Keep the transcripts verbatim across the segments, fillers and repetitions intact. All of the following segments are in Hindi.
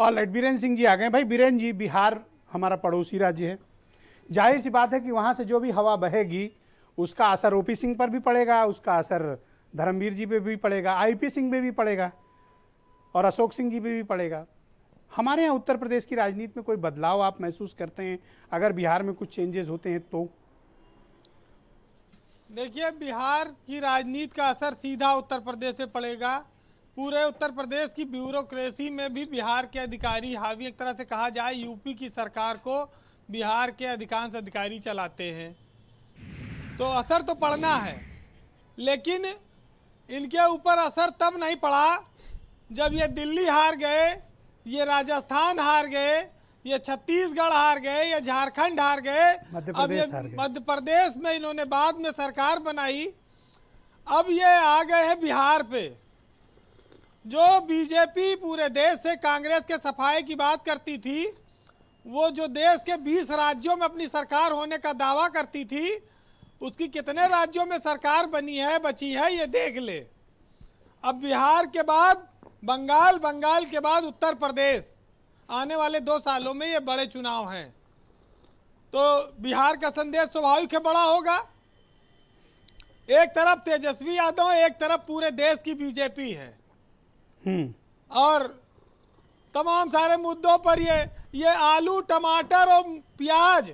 और ललित बीरेन सिंह जी आ गए। भाई बीरेन जी, बिहार हमारा पड़ोसी राज्य है, जाहिर सी बात है कि वहाँ से जो भी हवा बहेगी उसका असर ओपी सिंह पर भी पड़ेगा, उसका असर धर्मवीर जी पे भी पड़ेगा, आईपी सिंह पे भी पड़ेगा और अशोक सिंह जी पे भी पड़ेगा। हमारे यहाँ उत्तर प्रदेश की राजनीति में कोई बदलाव आप महसूस करते हैं? अगर बिहार में कुछ चेंजेस होते हैं तो? देखिए, बिहार की राजनीति का असर सीधा उत्तर प्रदेश से पड़ेगा। पूरे उत्तर प्रदेश की ब्यूरोक्रेसी में भी बिहार के अधिकारी हावी, एक तरह से कहा जाए यूपी की सरकार को बिहार के अधिकांश अधिकारी चलाते हैं, तो असर तो पड़ना है। लेकिन इनके ऊपर असर तब नहीं पड़ा जब ये दिल्ली हार गए, ये राजस्थान हार गए, ये छत्तीसगढ़ हार गए, ये झारखंड हार गए, अब ये मध्य प्रदेश में इन्होंने बाद में सरकार बनाई। अब ये आ गए हैं बिहार पे, जो बीजेपी पूरे देश से कांग्रेस के सफाए की बात करती थी, वो जो देश के बीस राज्यों में अपनी सरकार होने का दावा करती थी, उसकी कितने राज्यों में सरकार बनी है, बची है, ये देख ले। अब बिहार के बाद बंगाल, बंगाल के बाद उत्तर प्रदेश, आने वाले दो सालों में ये बड़े चुनाव हैं, तो बिहार का संदेश स्वाभाविक है बड़ा होगा। एक तरफ तेजस्वी यादव, एक तरफ पूरे देश की बीजेपी है और तमाम सारे मुद्दों पर ये ये आलू, टमाटर और प्याज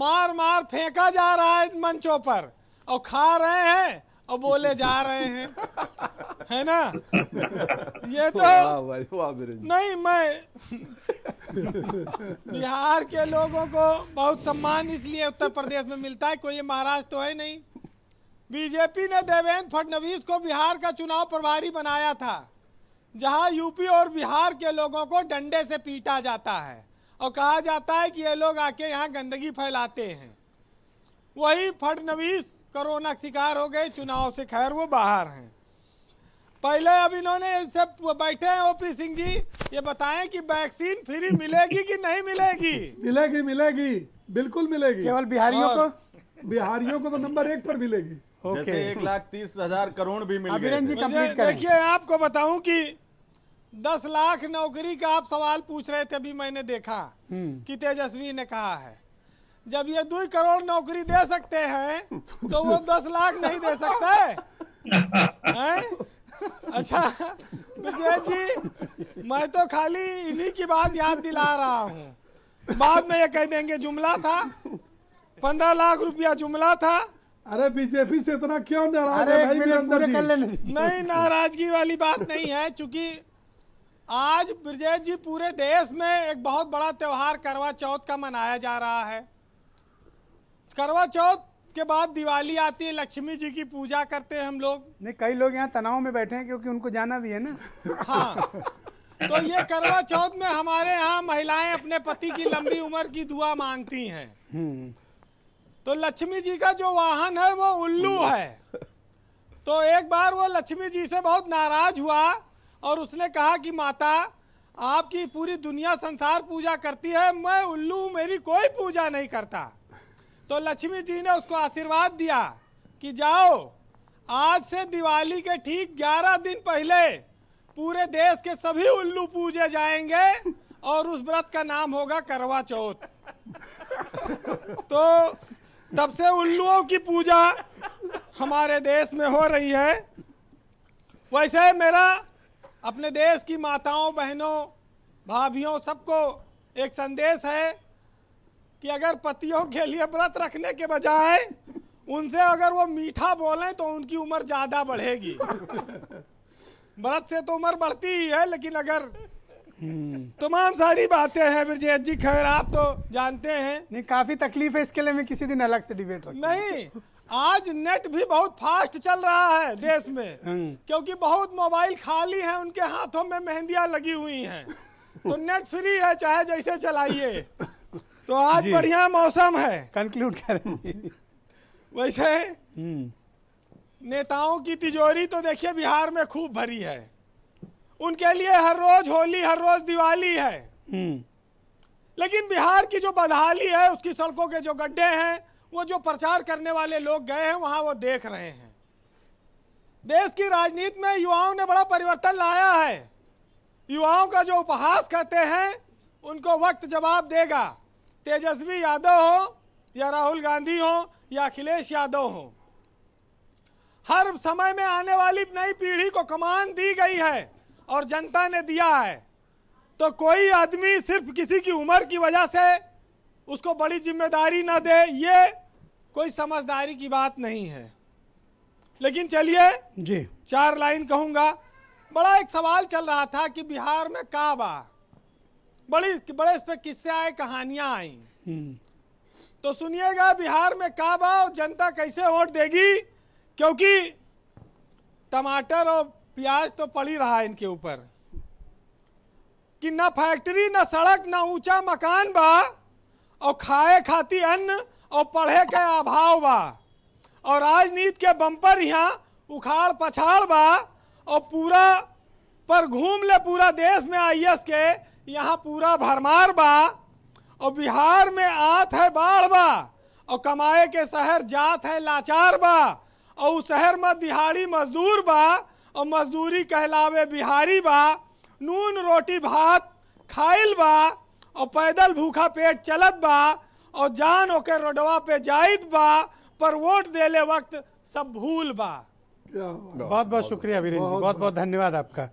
मार मार फेंका जा रहा है मंचों पर, और खा रहे हैं और बोले जा रहे हैं, है ना? ये तो नहीं, मैं बिहार के लोगों को बहुत सम्मान इसलिए उत्तर प्रदेश में मिलता है, कोई ये महाराज तो है नहीं। बीजेपी ने देवेंद्र फडणवीस को बिहार का चुनाव प्रभारी बनाया था, जहां यूपी और बिहार के लोगों को डंडे से पीटा जाता है और कहा जाता है कि ये लोग आके यहाँ गंदगी फैलाते हैं। वही फडणवीस कोरोना शिकार हो गए चुनाव से, खैर वो बाहर हैं पहले। अब इन्होंने सब बैठे हैं ओपी सिंह जी, ये बताएं कि वैक्सीन फ्री मिलेगी कि नहीं मिलेगी? मिलेगी मिलेगी, बिल्कुल मिलेगी। केवल बिहारियों को बिहारियों को तो नंबर एक पर मिलेगी। जैसे एक लाख तीस हजार करोड़ भी मिल गए। देखिए, आपको बताऊं कि दस लाख नौकरी का आप सवाल पूछ रहे थे, अभी मैंने देखा कि तेजस्वी ने कहा है जब ये दो करोड़ नौकरी दे सकते हैं तो वो दस लाख नहीं दे सकता है, है? अच्छा विजय जी, मैं तो खाली इन्हीं की बात याद दिला रहा हूँ, बाद में ये कह देंगे जुमला था, पंद्रह लाख रुपया जुमला था। अरे बीजेपी से इतना क्यों नाराज है भाई वीरेंद्र जी? नहीं, नाराजगी वाली बात नहीं है, चूंकि आज ब्रजेश जी पूरे देश में एक बहुत बड़ा त्यौहार करवा चौथ का मनाया जा रहा है। करवा चौथ के बाद दिवाली आती है, लक्ष्मी जी की पूजा करते हैं हम लोग। नहीं, कई लोग यहाँ तनाव में बैठे हैं क्योंकि उनको जाना भी है ना। हाँ, तो ये करवा चौथ में हमारे यहाँ महिलाएं अपने पति की लंबी उम्र की दुआ मांगती हैं, तो लक्ष्मी जी का जो वाहन है वो उल्लू है। तो एक बार वो लक्ष्मी जी से बहुत नाराज हुआ और उसने कहा कि माता, आपकी पूरी दुनिया संसार पूजा करती है, मैं उल्लू, मेरी कोई पूजा नहीं करता। तो लक्ष्मी जी ने उसको आशीर्वाद दिया कि जाओ, आज से दिवाली के ठीक ग्यारह दिन पहले पूरे देश के सभी उल्लू पूजे जाएंगे और उस व्रत का नाम होगा करवा चौथ। तो तब से उल्लुओं की पूजा हमारे देश में हो रही है। वैसे मेरा अपने देश की माताओं, बहनों, भाभियों, सबको एक संदेश है कि अगर पतियों के लिए व्रत रखने के बजाय उनसे अगर वो मीठा बोलें तो उनकी उम्र ज़्यादा बढ़ेगी। व्रत से तो उम्र बढ़ती ही है, लेकिन अगर तमाम सारी बातें हैं ब्रजेश जी, खैर आप तो जानते हैं। नहीं, काफ़ी तकलीफ है, इसके लिए मैं किसी दिन अलग से डिबेट रखूं। नहीं, आज नेट भी बहुत फास्ट चल रहा है देश में, क्योंकि बहुत मोबाइल खाली हैं, उनके हाथों में मेहंदियां लगी हुई हैं, तो नेट फ्री है, चाहे जैसे चलाइए। तो आज बढ़िया मौसम है। कंक्लूड करेंगे। वैसे नेताओं की तिजोरी तो देखिए बिहार में खूब भरी है, उनके लिए हर रोज होली, हर रोज दिवाली है, लेकिन बिहार की जो बदहाली है, उसकी सड़कों के जो गड्ढे हैं, वो जो प्रचार करने वाले लोग गए हैं वहाँ वो देख रहे हैं। देश की राजनीति में युवाओं ने बड़ा परिवर्तन लाया है। युवाओं का जो उपहास कहते हैं उनको वक्त जवाब देगा, तेजस्वी यादव हो या राहुल गांधी हो या अखिलेश यादव हो। हर समय में आने वाली नई पीढ़ी को कमान दी गई है और जनता ने दिया है, तो कोई आदमी सिर्फ किसी की उम्र की वजह से उसको बड़ी जिम्मेदारी ना दे, ये कोई समझदारी की बात नहीं है। लेकिन चलिए जी, चार लाइन कहूँगा। बड़ा एक सवाल चल रहा था कि बिहार में का बा बड़ी बड़े इस पर किस्से आए, कहानियाँ आई, तो सुनिएगा बिहार में का बा और जनता कैसे वोट देगी, क्योंकि टमाटर और प्याज तो पड़ी रहा इनके ऊपर कि ना फैक्ट्री ना सड़क ना ऊंचा मकान बा और खाए खाती अन्न और पढ़े के अभाव बा और राजनीति के बम्पर यहाँ उखाड़ पछाड़ बा और पूरा पर घूम ले पूरा देश में आईएस के यहाँ पूरा भरमार बा और बिहार में आत है बाढ़ बा और कमाए के शहर जात है लाचार बा और उस शहर में दिहाड़ी मजदूर बा और मजदूरी कहलावे बिहारी बा, नून रोटी भात खाइल बा और पैदल भूखा पेट चलत बा और जान ओके रोडवा पे जाइत बा पर वोट देले वक्त सब भूल बा। बहुत बहुत शुक्रिया वीरेंद्र जी, बहुत बहुत धन्यवाद आपका।